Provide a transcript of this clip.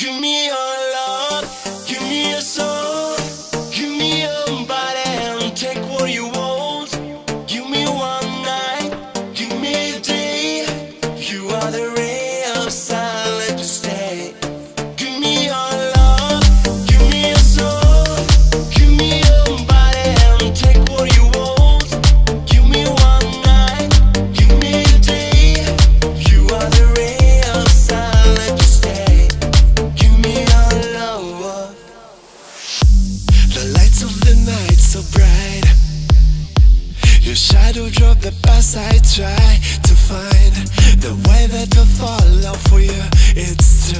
Give me your love, give me your soul, give me your body and take what you want. Give me one night, give me a day, you are the ray of sun, let me stay. Give me your love, give me your soul, give me your body and take what you want. Give me one night, give me a day, you are the ray of sun, let me stay. The lights of the night so bright, your shadow dropped the past. I try to find the way that will follow for you. It's true.